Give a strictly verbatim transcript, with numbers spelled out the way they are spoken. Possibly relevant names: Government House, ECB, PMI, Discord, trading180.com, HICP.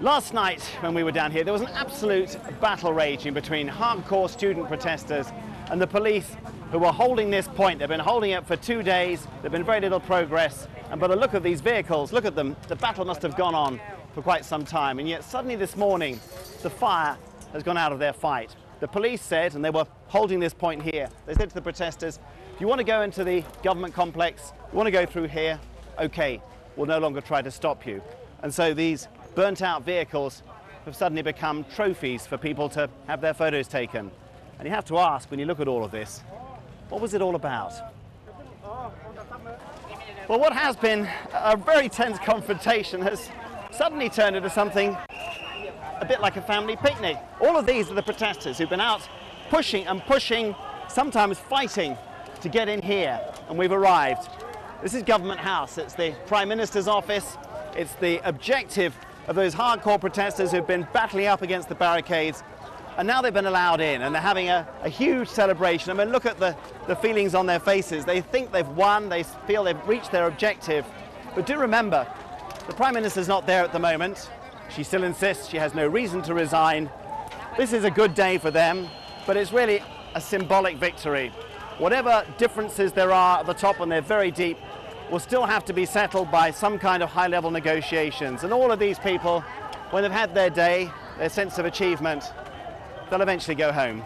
Last night when we were down here, there was an absolute battle raging between hardcore student protesters and the police, who were holding this point. They've been holding it for two days. There's been very little progress. And by the look of these vehicles, look at them, the battle must have gone on for quite some time. And yet suddenly this morning, the fire has gone out of their fight. The police said, and they were holding this point here, they said to the protesters, if you want to go into the government complex, you want to go through here, okay, we'll no longer try to stop you. And so these burnt out vehicles have suddenly become trophies for people to have their photos taken. And you have to ask, when you look at all of this, what was it all about? Well, what has been a very tense confrontation has suddenly turned into something a bit like a family picnic. All of these are the protesters who've been out pushing and pushing, sometimes fighting to get in here, and we've arrived. This is Government House. It's the Prime Minister's office. It's the objective of those hardcore protesters who've been battling up against the barricades, and now they've been allowed in, and they're having a, a huge celebration. I mean, look at the, the feelings on their faces. They think they've won, they feel they've reached their objective. But do remember, the Prime Minister's not there at the moment. She still insists she has no reason to resign. This is a good day for them, but it's really a symbolic victory. Whatever differences there are at the top, and they're very deep, will still have to be settled by some kind of high-level negotiations. And all of these people, when they've had their day, their sense of achievement, they'll eventually go home.